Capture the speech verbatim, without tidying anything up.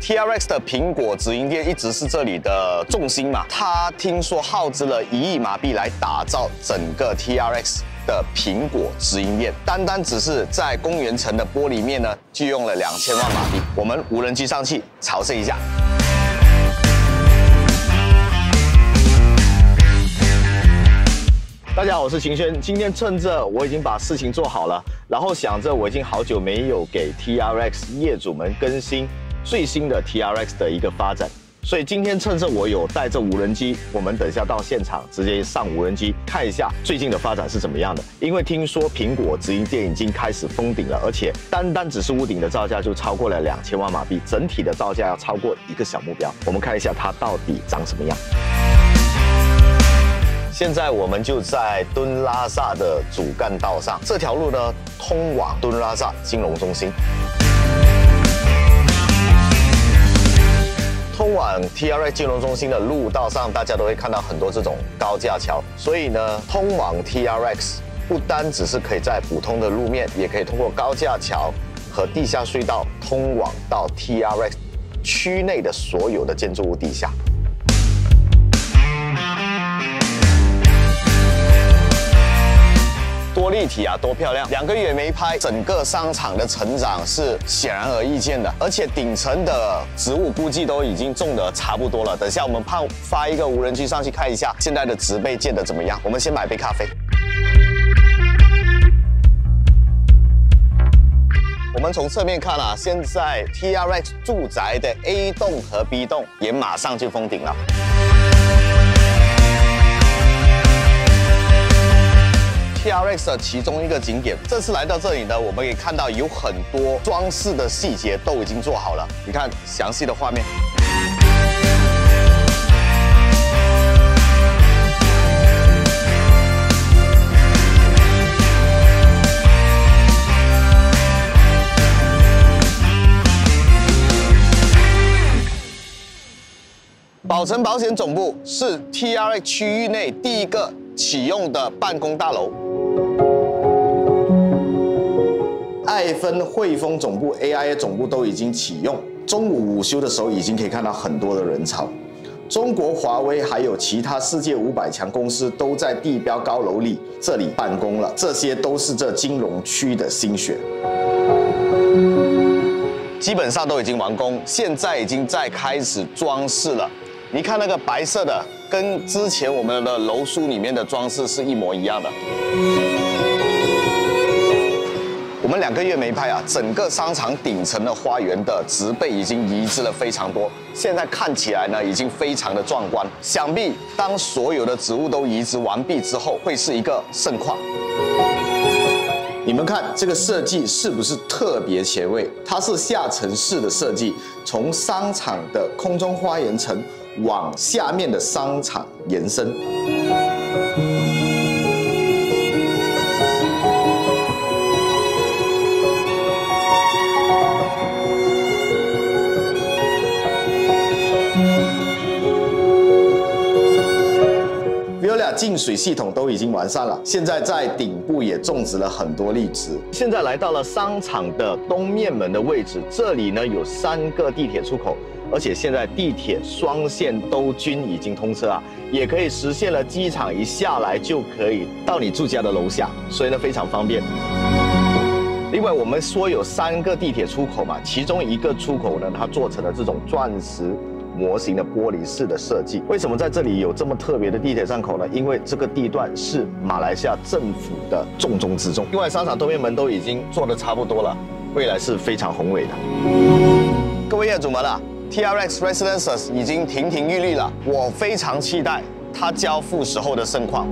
T R X 的苹果直营店一直是这里的重心嘛，他听说耗资了一亿马币来打造整个 T R X 的苹果直营店，单单只是在公园城的玻璃面呢，就用了两千万马币。我们无人机上去朝圣一下。 大家好，我是秦轩。今天趁着我已经把事情做好了，然后想着我已经好久没有给 T R X 业主们更新最新的 T R X 的一个发展，所以今天趁着我有带着无人机，我们等一下到现场直接上无人机看一下最近的发展是怎么样的。因为听说苹果直营店已经开始封顶了，而且单单只是屋顶的造价就超过了两千万马币，整体的造价要超过一个小目标。我们看一下它到底长什么样。 现在我们就在敦拉萨的主干道上，这条路呢通往敦拉萨金融中心，通往 T R X 金融中心的路道上，大家都会看到很多这种高架桥，所以呢，通往 T R X 不单只是可以在普通的路面，也可以通过高架桥和地下隧道通往到 T R X 区内的所有的建筑物底下。 多立体啊，多漂亮！两个月没拍，整个商场的成长是显然而易见的，而且顶层的植物估计都已经种得差不多了。等下我们派发一个无人机上去看一下现在的植被建得怎么样。我们先买杯咖啡。我们从侧面看啊，现在 T R X 住宅的 A 栋和 B 栋也马上就封顶了。 T R X 的其中一个景点，这次来到这里呢，我们也看到有很多装饰的细节都已经做好了。你看详细的画面，宝诚保险总部是 T R X 区域内第一个启用的办公大楼。 爱芬、汇丰总部、A I A 总部都已经启用，中午午休的时候已经可以看到很多的人潮。中国华为还有其他世界五百强公司都在地标高楼里这里办公了，这些都是这金融区的心血。基本上都已经完工，现在已经在开始装饰了。你看那个白色的，跟之前我们的楼书里面的装饰是一模一样的。 我们两个月没拍啊，整个商场顶层的花园的植被已经移植了非常多，现在看起来呢已经非常的壮观。想必当所有的植物都移植完毕之后，会是一个盛况。你们看这个设计是不是特别前卫？它是下沉式的设计，从商场的空中花园层往下面的商场延伸。 净水系统都已经完善了，现在在顶部也种植了很多绿植。现在来到了商场的东面门的位置，这里呢有三个地铁出口，而且现在地铁双线都均已经通车啊，也可以实现了机场一下来就可以到你住家的楼下，所以呢非常方便。另外我们说有三个地铁出口嘛，其中一个出口呢它做成了这种钻石 模型的玻璃式的设计，为什么在这里有这么特别的地铁站口呢？因为这个地段是马来西亚政府的重中之重。另外，商场东面门都已经做得差不多了，未来是非常宏伟的。各位业主们啊 ，T R X Residences 已经亭亭玉立了，我非常期待它交付时候的盛况。